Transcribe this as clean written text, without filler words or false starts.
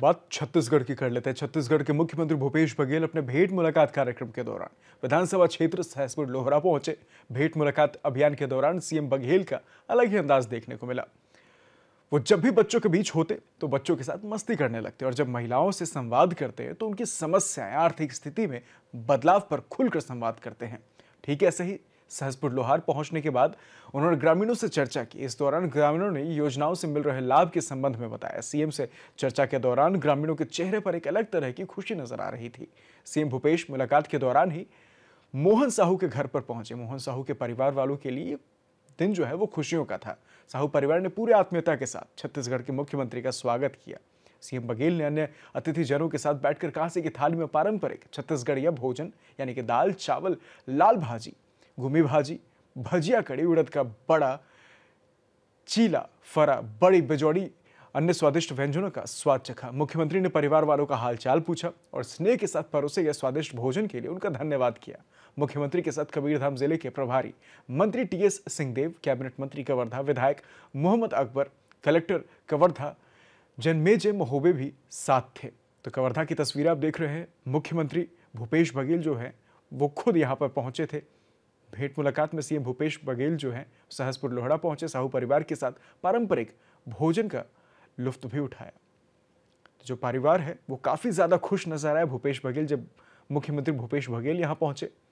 बात छत्तीसगढ़ की कर लेते हैं। छत्तीसगढ़ के मुख्यमंत्री भूपेश बघेल अपने भेंट मुलाकात कार्यक्रम के दौरान विधानसभा क्षेत्र सहसपुर लोहारा पहुंचे। भेंट मुलाकात अभियान के दौरान सीएम बघेल का अलग ही अंदाज देखने को मिला। वो जब भी बच्चों के बीच होते तो बच्चों के साथ मस्ती करने लगते और जब महिलाओं से संवाद करते हैं तो उनकी समस्याएं, आर्थिक स्थिति में बदलाव पर खुलकर संवाद करते हैं। ठीक ऐसे ही सहसपुर लोहार पहुंचने के बाद उन्होंने ग्रामीणों से चर्चा की। इस दौरान ग्रामीणों ने योजनाओं से मिल रहे लाभ के संबंध में बताया। सीएम से चर्चा के दौरान ग्रामीणों के चेहरे पर एक अलग तरह की खुशी नजर आ रही थी। सीएम भूपेश मुलाकात के दौरान ही मोहन साहू के घर पर पहुंचे। मोहन साहू के परिवार वालों के लिए दिन जो है वो खुशियों का था। साहू परिवार ने पूरी आत्मीयता के साथ छत्तीसगढ़ के मुख्यमंत्री का स्वागत किया। सीएम बघेल ने अन्य अतिथिजनों के साथ बैठकर कांसे की थाली में पारंपरिक छत्तीसगढ़िया भोजन यानी कि दाल, चावल, लाल भाजी, घूमी भाजी, भजिया कड़ी, उड़द का बड़ा चीला, फरा, बड़ी बिजौड़ी, अन्य स्वादिष्ट व्यंजनों का स्वाद चखा। मुख्यमंत्री ने परिवार वालों का हालचाल पूछा और स्नेह के साथ परोसे गए स्वादिष्ट भोजन के लिए उनका धन्यवाद किया। मुख्यमंत्री के साथ कबीरधाम जिले के प्रभारी मंत्री टीएस सिंहदेव, कैबिनेट मंत्री कवर्धा, विधायक मोहम्मद अकबर, कलेक्टर कवर्धा जनमेजे महोबे भी साथ थे। तो कवर्धा की तस्वीरें आप देख रहे हैं। मुख्यमंत्री भूपेश बघेल जो हैं वो खुद यहाँ पर पहुँचे थे। भेंट मुलाकात में सीएम भूपेश बघेल जो हैं सहसपुर लोहारा पहुंचे। साहू परिवार के साथ पारंपरिक भोजन का लुफ्त भी उठाया। जो परिवार है वो काफ़ी ज़्यादा खुश नजर आया भूपेश बघेल। जब मुख्यमंत्री भूपेश बघेल यहाँ पहुंचे